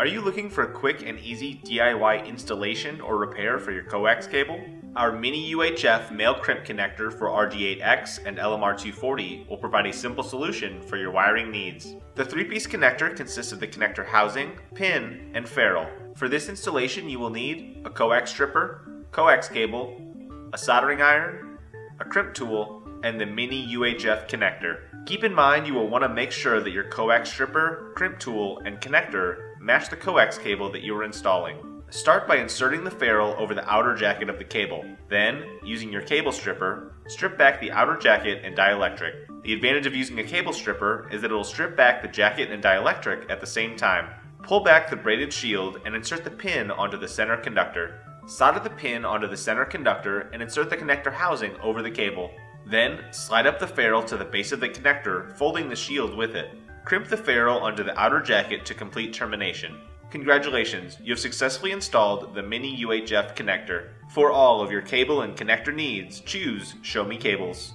Are you looking for a quick and easy DIY installation or repair for your coax cable? Our Mini UHF male crimp connector for RG8X and LMR240 will provide a simple solution for your wiring needs. The three-piece connector consists of the connector housing, pin, and ferrule. For this installation you will need a coax stripper, coax cable, a soldering iron, a crimp tool, and the Mini UHF connector. Keep in mind you will want to make sure that your coax stripper, crimp tool, and connector match the coax cable that you are installing. Start by inserting the ferrule over the outer jacket of the cable. Then, using your cable stripper, strip back the outer jacket and dielectric. The advantage of using a cable stripper is that it will strip back the jacket and dielectric at the same time. Pull back the braided shield and insert the pin onto the center conductor. Solder the pin onto the center conductor and insert the connector housing over the cable. Then, slide up the ferrule to the base of the connector, folding the shield with it. Crimp the ferrule onto the outer jacket to complete termination. Congratulations, you have successfully installed the Mini UHF connector. For all of your cable and connector needs, choose Show Me Cables.